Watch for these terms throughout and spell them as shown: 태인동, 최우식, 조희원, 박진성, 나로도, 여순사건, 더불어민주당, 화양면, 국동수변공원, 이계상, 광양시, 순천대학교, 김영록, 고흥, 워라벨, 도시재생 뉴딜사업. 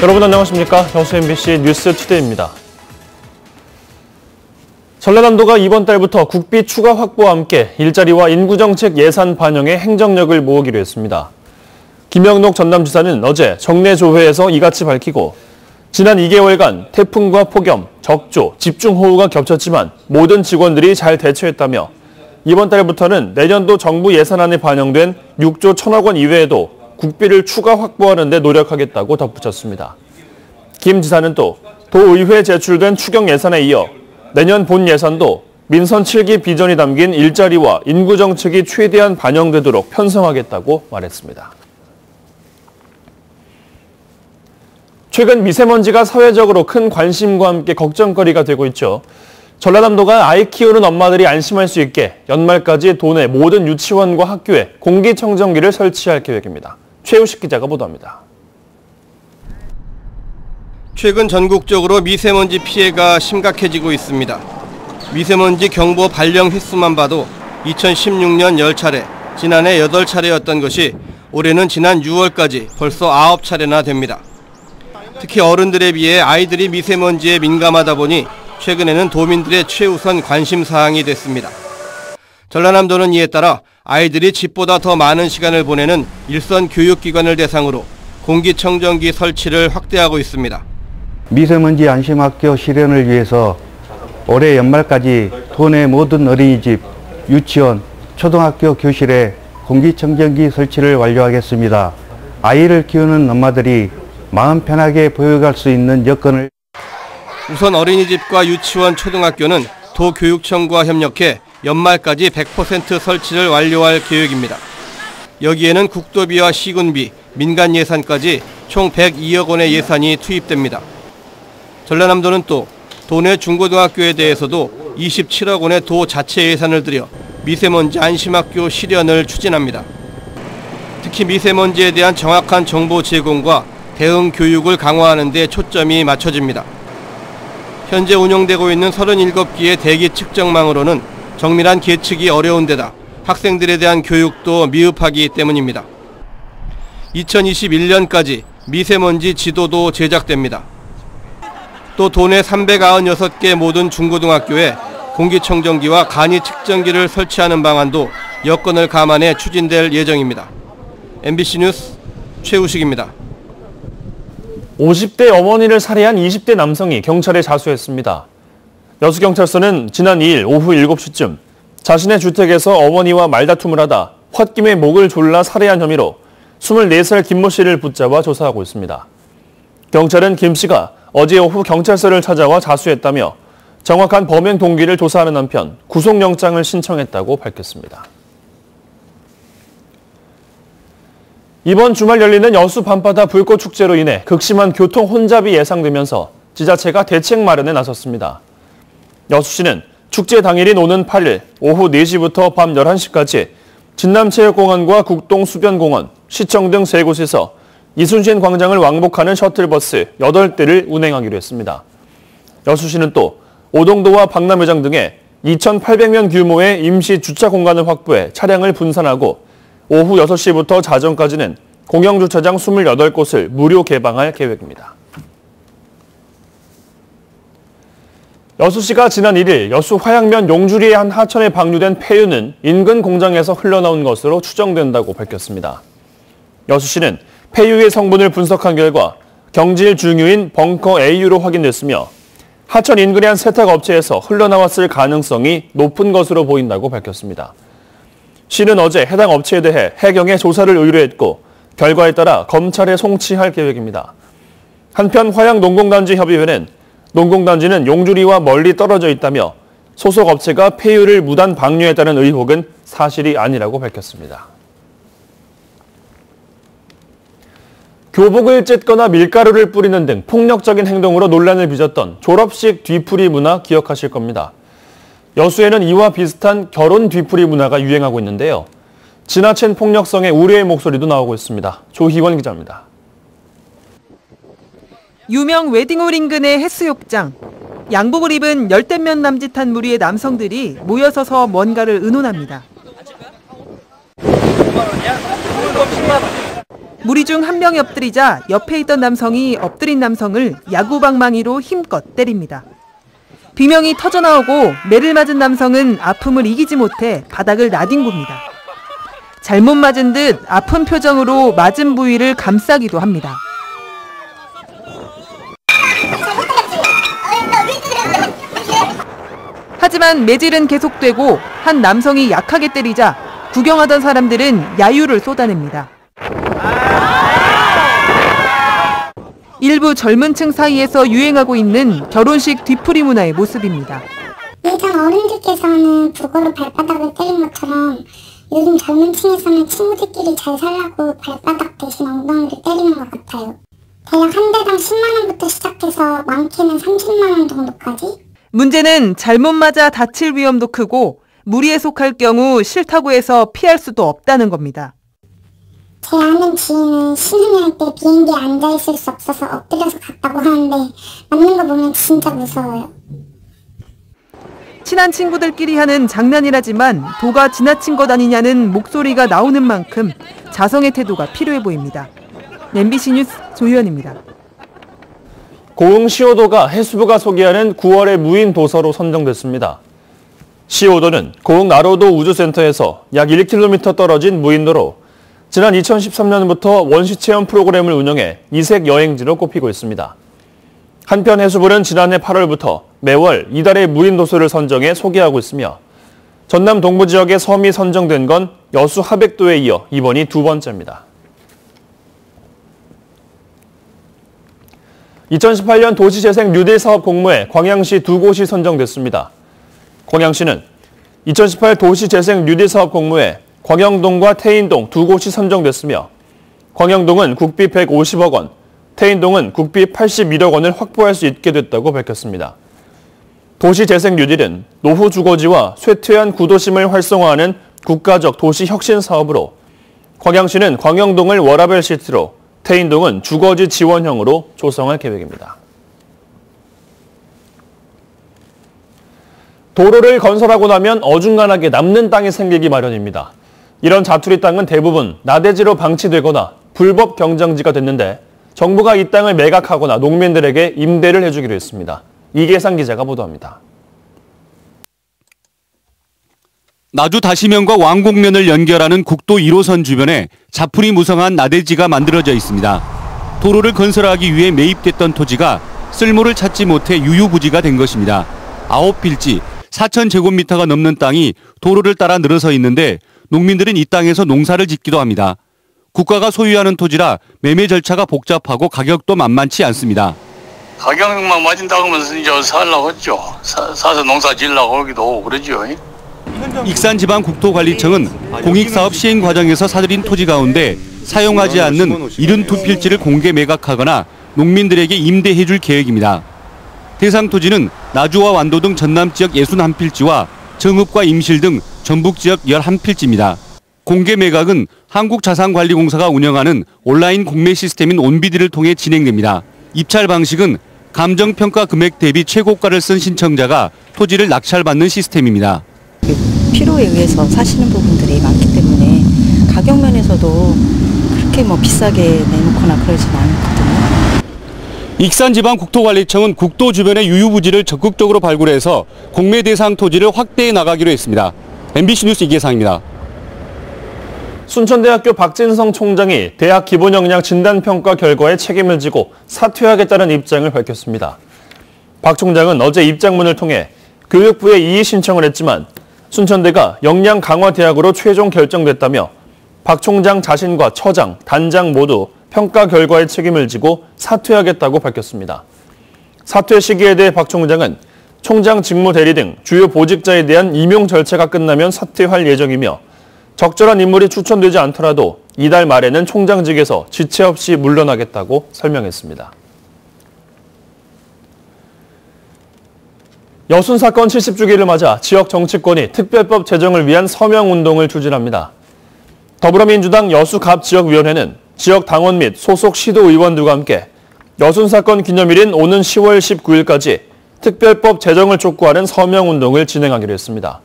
여러분 안녕하십니까? 경수 MBC 뉴스투데이입니다. 전라남도가 이번 달부터 국비 추가 확보와 함께 일자리와 인구정책 예산 반영에 행정력을 모으기로 했습니다. 김영록 전남지사는 어제 정례조회에서 이같이 밝히고 지난 2개월간 태풍과 폭염, 적조, 집중호우가 겹쳤지만 모든 직원들이 잘 대처했다며 이번 달부터는 내년도 정부 예산안에 반영된 6조 1천억 원 이외에도 국비를 추가 확보하는 데 노력하겠다고 덧붙였습니다. 김 지사는 또 도의회 제출된 추경 예산에 이어 내년 본 예산도 민선 7기 비전이 담긴 일자리와 인구 정책이 최대한 반영되도록 편성하겠다고 말했습니다. 최근 미세먼지가 사회적으로 큰 관심과 함께 걱정거리가 되고 있죠. 전라남도가 아이 키우는 엄마들이 안심할 수 있게 연말까지 도내 모든 유치원과 학교에 공기청정기를 설치할 계획입니다. 최우식 기자가 보도합니다. 최근 전국적으로 미세먼지 피해가 심각해지고 있습니다. 미세먼지 경보 발령 횟수만 봐도 2016년 10차례, 지난해 8차례였던 것이 올해는 지난 6월까지 벌써 9차례나 됩니다. 특히 어른들에 비해 아이들이 미세먼지에 민감하다 보니 최근에는 도민들의 최우선 관심 사항이 됐습니다. 전라남도는 이에 따라 아이들이 집보다 더 많은 시간을 보내는 일선 교육기관을 대상으로 공기청정기 설치를 확대하고 있습니다. 미세먼지 안심학교 실현을 위해서 올해 연말까지 도내 모든 어린이집, 유치원, 초등학교 교실에 공기청정기 설치를 완료하겠습니다. 아이를 키우는 엄마들이 마음 편하게 보육할 수 있는 여건을 우선 어린이집과 유치원, 초등학교는 도교육청과 협력해 연말까지 100% 설치를 완료할 계획입니다. 여기에는 국도비와 시군비, 민간 예산까지 총 102억 원의 예산이 투입됩니다. 전라남도는 또 도내 중고등학교에 대해서도 27억 원의 도 자체 예산을 들여 미세먼지 안심학교 실현을 추진합니다. 특히 미세먼지에 대한 정확한 정보 제공과 대응 교육을 강화하는 데 초점이 맞춰집니다. 현재 운영되고 있는 37기의 대기 측정망으로는 정밀한 계측이 어려운 데다 학생들에 대한 교육도 미흡하기 때문입니다. 2021년까지 미세먼지 지도도 제작됩니다. 또 도내 396개 모든 중고등학교에 공기청정기와 간이 측정기를 설치하는 방안도 여건을 감안해 추진될 예정입니다. MBC 뉴스 최우식입니다. 50대 어머니를 살해한 20대 남성이 경찰에 자수했습니다. 여수경찰서는 지난 2일 오후 7시쯤 자신의 주택에서 어머니와 말다툼을 하다 홧김에 목을 졸라 살해한 혐의로 24살 김모 씨를 붙잡아 조사하고 있습니다. 경찰은 김 씨가 어제 오후 경찰서를 찾아와 자수했다며 정확한 범행 동기를 조사하는 한편 구속영장을 신청했다고 밝혔습니다. 이번 주말 열리는 여수 밤바다 불꽃축제로 인해 극심한 교통 혼잡이 예상되면서 지자체가 대책 마련에 나섰습니다. 여수시는 축제 당일인 오는 8일 오후 4시부터 밤 11시까지 진남체육공원과 국동수변공원, 시청 등 3곳에서 이순신 광장을 왕복하는 셔틀버스 8대를 운행하기로 했습니다. 여수시는 또 오동도와 박람회장 등에 2,800명 규모의 임시 주차 공간을 확보해 차량을 분산하고 오후 6시부터 자정까지는 공영주차장 28곳을 무료 개방할 계획입니다. 여수시가 지난 1일 여수 화양면 용주리의 한 하천에 방류된 폐유는 인근 공장에서 흘러나온 것으로 추정된다고 밝혔습니다. 여수시는 폐유의 성분을 분석한 결과 경질 중유인 벙커 A유로 확인됐으며 하천 인근의 한 세탁업체에서 흘러나왔을 가능성이 높은 것으로 보인다고 밝혔습니다. 시는 어제 해당 업체에 대해 해경에 조사를 의뢰했고 결과에 따라 검찰에 송치할 계획입니다. 한편 화양농공단지협의회는 농공단지는 용주리와 멀리 떨어져 있다며 소속 업체가 폐유를 무단 방류했다는 의혹은 사실이 아니라고 밝혔습니다. 교복을 찢거나 밀가루를 뿌리는 등 폭력적인 행동으로 논란을 빚었던 졸업식 뒤풀이 문화 기억하실 겁니다. 여수에는 이와 비슷한 결혼 뒤풀이 문화가 유행하고 있는데요. 지나친 폭력성에 우려의 목소리도 나오고 있습니다. 조희원 기자입니다. 유명 웨딩홀 인근의 해수욕장. 양복을 입은 열댓 명 남짓한 무리의 남성들이 모여서서 뭔가를 의논합니다. 무리 중 한 명이 엎드리자 옆에 있던 남성이 엎드린 남성을 야구방망이로 힘껏 때립니다. 비명이 터져나오고 매를 맞은 남성은 아픔을 이기지 못해 바닥을 나뒹굽니다. 잘못 맞은 듯 아픈 표정으로 맞은 부위를 감싸기도 합니다. 하지만 매질은 계속되고 한 남성이 약하게 때리자 구경하던 사람들은 야유를 쏟아냅니다. 일부 젊은 층 사이에서 유행하고 있는 결혼식 뒤풀이 문화의 모습입니다. 예전 어른들께서는 북으로 발바닥을 때린 것처럼 요즘 젊은 층에서는 친구들끼리 잘 살라고 발바닥 대신 엉덩이를 때리는 것 같아요. 대략 한 대당 10만 원부터 시작해서 많게는 30만 원 정도까지? 문제는 잘못 맞아 다칠 위험도 크고 무리에 속할 경우 싫다고 해서 피할 수도 없다는 겁니다. 제 아는 지인은 신혼여행 때 비행기에 앉아있을 수 없어서 엎드려서 갔다고 하는데 맞는 거 보면 진짜 무서워요. 친한 친구들끼리 하는 장난이라지만 도가 지나친 것 아니냐는 목소리가 나오는 만큼 자성의 태도가 필요해 보입니다. MBC 뉴스 조희원입니다. 고흥 시오도가 해수부가 소개하는 9월의 무인 도서로 선정됐습니다. 시오도는 고흥 나로도 우주센터에서 약 1km 떨어진 무인도로 지난 2013년부터 원시체험 프로그램을 운영해 이색 여행지로 꼽히고 있습니다. 한편 해수부는 지난해 8월부터 매월 이달의 무인 도서를 선정해 소개하고 있으며 전남 동부 지역의 섬이 선정된 건 여수 하백도에 이어 이번이 두 번째입니다. 2018년 도시재생 뉴딜 사업 공모에 광양시 두 곳이 선정됐습니다. 광양시는 2018 도시재생 뉴딜 사업 공모에 광양동과 태인동 두 곳이 선정됐으며 광양동은 국비 150억 원, 태인동은 국비 81억 원을 확보할 수 있게 됐다고 밝혔습니다. 도시재생 뉴딜은 노후 주거지와 쇠퇴한 구도심을 활성화하는 국가적 도시 혁신 사업으로 광양시는 광양동을 워라벨 시티로 태인동은 주거지 지원형으로 조성할 계획입니다. 도로를 건설하고 나면 어중간하게 남는 땅이 생기기 마련입니다. 이런 자투리 땅은 대부분 나대지로 방치되거나 불법 경장지가 됐는데 정부가 이 땅을 매각하거나 농민들에게 임대를 해주기로 했습니다. 이계상 기자가 보도합니다. 나주 다시면과 왕곡면을 연결하는 국도 1호선 주변에 자풀이 무성한 나대지가 만들어져 있습니다. 도로를 건설하기 위해 매입됐던 토지가 쓸모를 찾지 못해 유유부지가 된 것입니다. 9필지 4,000제곱미터가 넘는 땅이 도로를 따라 늘어서 있는데 농민들은 이 땅에서 농사를 짓기도 합니다. 국가가 소유하는 토지라 매매 절차가 복잡하고 가격도 만만치 않습니다. 가격만 맞은다고 하면 이제 살라고 했죠. 사서 농사 짓려고 하기도 하고 그러죠. 익산지방 국토관리청은 공익사업 시행 과정에서 사들인 토지 가운데 사용하지 않는 72필지를 공개 매각하거나 농민들에게 임대해 줄 계획입니다. 대상 토지는 나주와 완도 등 전남 지역 61필지와 정읍과 임실 등 전북 지역 11필지입니다. 공개 매각은 한국자산관리공사가 운영하는 온라인 공매 시스템인 온비디를 통해 진행됩니다. 입찰 방식은 감정평가 금액 대비 최고가를 쓴 신청자가 토지를 낙찰받는 시스템입니다. 필요에 의해서 사시는 부분들이 많기 때문에 가격 면에서도 그렇게 비싸게 내놓거나 그러진 않거든요. 익산지방국토관리청은 국도 주변의 유유부지를 적극적으로 발굴해서 공매 대상 토지를 확대해 나가기로 했습니다. MBC 뉴스 이계상입니다. 순천대학교 박진성 총장이 대학 기본역량 진단평가 결과에 책임을 지고 사퇴하겠다는 입장을 밝혔습니다. 박 총장은 어제 입장문을 통해 교육부에 이의 신청을 했지만 순천대가 역량 강화 대학으로 최종 결정됐다며 박 총장 자신과 처장, 단장 모두 평가 결과에 책임을 지고 사퇴하겠다고 밝혔습니다. 사퇴 시기에 대해 박 총장은 총장 직무 대리 등 주요 보직자에 대한 임용 절차가 끝나면 사퇴할 예정이며 적절한 인물이 추천되지 않더라도 이달 말에는 총장직에서 지체 없이 물러나겠다고 설명했습니다. 여순사건 70주기를 맞아 지역 정치권이 특별법 제정을 위한 서명운동을 추진합니다. 더불어민주당 여수갑지역위원회는 지역 당원 및 소속 시도의원들과 함께 여순사건 기념일인 오는 10월 19일까지 특별법 제정을 촉구하는 서명운동을 진행하기로 했습니다.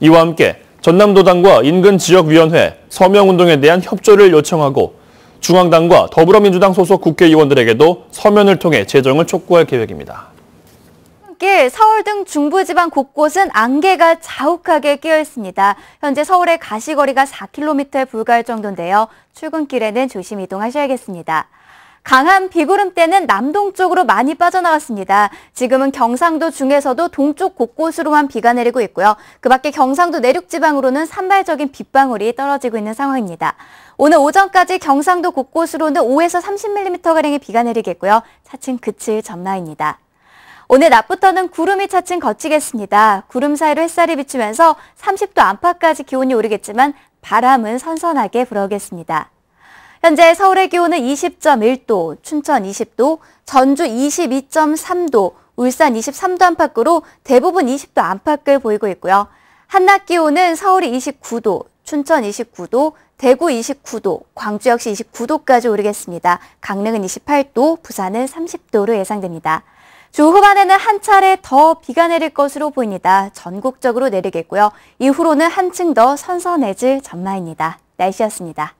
이와 함께 전남도당과 인근 지역위원회 서명운동에 대한 협조를 요청하고 중앙당과 더불어민주당 소속 국회의원들에게도 서면을 통해 제정을 촉구할 계획입니다. 함께 서울 등 중부지방 곳곳은 안개가 자욱하게 끼어 있습니다. 현재 서울의 가시거리가 4km에 불과할 정도인데요. 출근길에는 조심히 이동하셔야겠습니다. 강한 비구름대는 남동쪽으로 많이 빠져나갔습니다. 지금은 경상도 중에서도 동쪽 곳곳으로만 비가 내리고 있고요. 그 밖에 경상도 내륙지방으로는 산발적인 빗방울이 떨어지고 있는 상황입니다. 오늘 오전까지 경상도 곳곳으로는 5에서 30mm가량의 비가 내리겠고요. 차츰 그칠 전망입니다. 오늘 낮부터는 구름이 차츰 걷히겠습니다. 구름 사이로 햇살이 비추면서 30도 안팎까지 기온이 오르겠지만 바람은 선선하게 불어오겠습니다. 현재 서울의 기온은 20.1도, 춘천 20도, 전주 22.3도, 울산 23도 안팎으로 대부분 20도 안팎을 보이고 있고요. 한낮 기온은 서울이 29도, 춘천 29도, 대구 29도, 광주 역시 29도까지 오르겠습니다. 강릉은 28도, 부산은 30도로 예상됩니다. 주 후반에는 한 차례 더 비가 내릴 것으로 보입니다. 전국적으로 내리겠고요. 이후로는 한층 더 선선해질 전망입니다. 날씨였습니다.